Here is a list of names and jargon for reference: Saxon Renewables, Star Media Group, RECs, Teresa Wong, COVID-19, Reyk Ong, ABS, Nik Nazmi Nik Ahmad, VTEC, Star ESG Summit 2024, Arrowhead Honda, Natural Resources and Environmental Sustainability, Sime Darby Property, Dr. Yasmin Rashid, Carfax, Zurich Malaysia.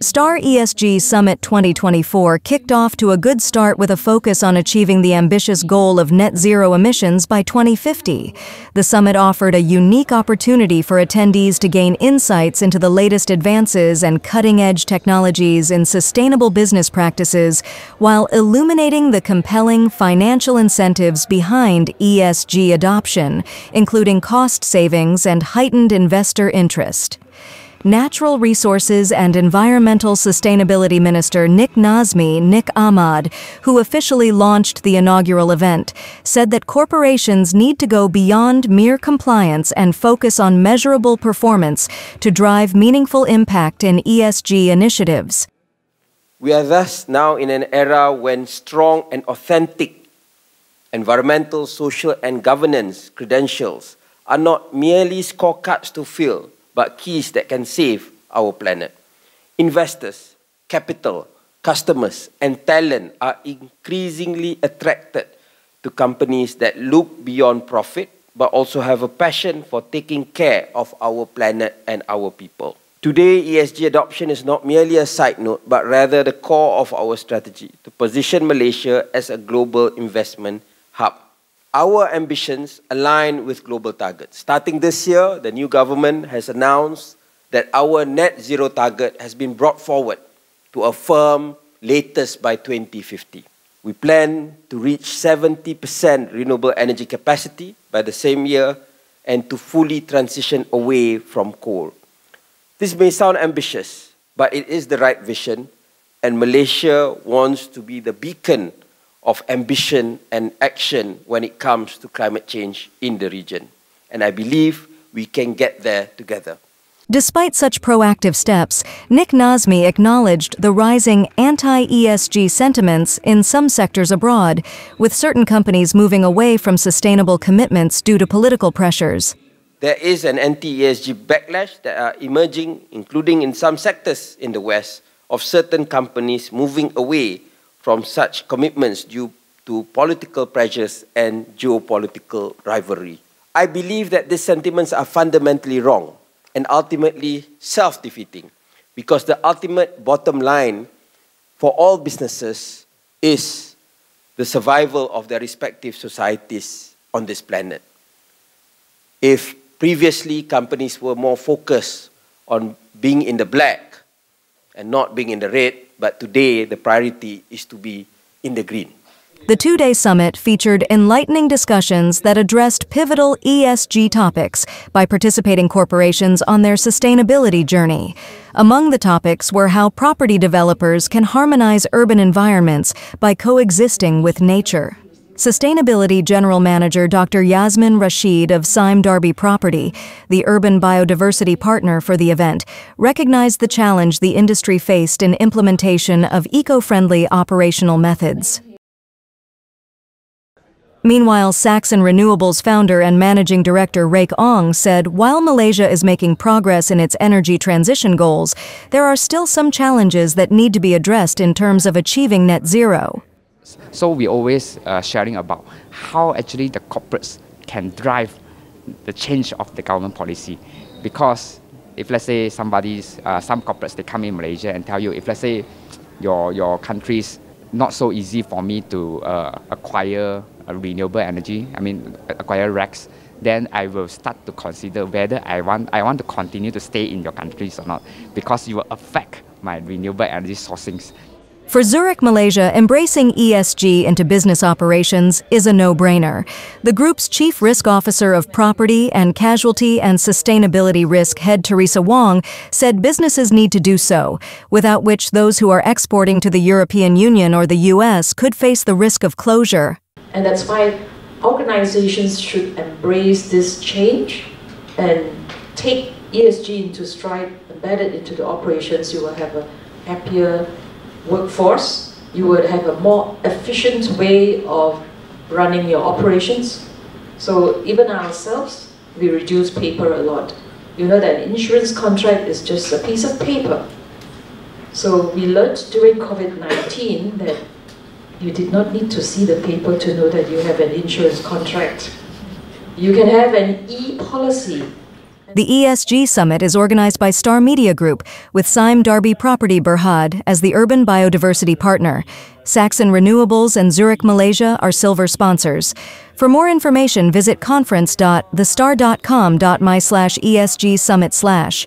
Star ESG Summit 2024 kicked off to a good start with a focus on achieving the ambitious goal of net zero emissions by 2050. The summit offered a unique opportunity for attendees to gain insights into the latest advances and cutting-edge technologies in sustainable business practices, while illuminating the compelling financial incentives behind ESG adoption, including cost savings and heightened investor interest. Natural Resources and Environmental Sustainability Minister Nik Nazmi Nik Ahmad, who officially launched the inaugural event, said that corporations need to go beyond mere compliance and focus on measurable performance to drive meaningful impact in ESG initiatives. We are thus now in an era when strong and authentic environmental, social, and governance credentials are not merely scorecards to fill, but keys that can save our planet. Investors, capital, customers, and talent are increasingly attracted to companies that look beyond profit, but also have a passion for taking care of our planet and our people. Today, ESG adoption is not merely a side note, but rather the core of our strategy to position Malaysia as a global investment hub. Our ambitions align with global targets. Starting this year, the new government has announced that our net zero target has been brought forward to a firm latest by 2050. We plan to reach 70% renewable energy capacity by the same year and to fully transition away from coal. This may sound ambitious, but it is the right vision, and Malaysia wants to be the beacon of ambition and action when it comes to climate change in the region. And I believe we can get there together. Despite such proactive steps, Nik Nazmi acknowledged the rising anti-ESG sentiments in some sectors abroad, with certain companies moving away from sustainable commitments due to political pressures. There is an anti-ESG backlash that are emerging, including in some sectors in the West, of certain companies moving away from such commitments due to political pressures and geopolitical rivalry. I believe that these sentiments are fundamentally wrong and ultimately self-defeating, because the ultimate bottom line for all businesses is the survival of their respective societies on this planet. If previously companies were more focused on being in the black and not being in the red, but today the priority is to be in the green. The two-day summit featured enlightening discussions that addressed pivotal ESG topics by participating corporations on their sustainability journey. Among the topics were how property developers can harmonize urban environments by coexisting with nature. Sustainability General Manager Dr. Yasmin Rashid of Sime Darby Property, the urban biodiversity partner for the event, recognized the challenge the industry faced in implementation of eco-friendly operational methods. Meanwhile, Saxon Renewables founder and managing director Reyk Ong said while Malaysia is making progress in its energy transition goals, there are still some challenges that need to be addressed in terms of achieving net zero. So we always sharing about how actually the corporates can drive the change of the government policy, because if let's say some corporates they come in Malaysia and tell you, if let's say your country's not so easy for me to acquire renewable energy, I mean acquire RECs, then I will start to consider whether I want to continue to stay in your countries or not, because you will affect my renewable energy sourcings. For Zurich Malaysia, embracing ESG into business operations is a no-brainer. The group's Chief Risk Officer of Property and Casualty and Sustainability Risk Head Teresa Wong said businesses need to do so, without which those who are exporting to the European Union or the US could face the risk of closure. And that's why organizations should embrace this change and take ESG into stride, embed it into the operations. You will have a happier workforce, you would have a more efficient way of running your operations. So even ourselves, we reduce paper a lot. You know that an insurance contract is just a piece of paper. So we learned during COVID-19 that you did not need to see the paper to know that you have an insurance contract. You can have an e-policy. The ESG Summit is organized by Star Media Group, with Sime Darby Property Berhad as the urban biodiversity partner. Saxon Renewables and Zurich Malaysia are silver sponsors. For more information, visit conference.thestar.com.my/ESG Summit/.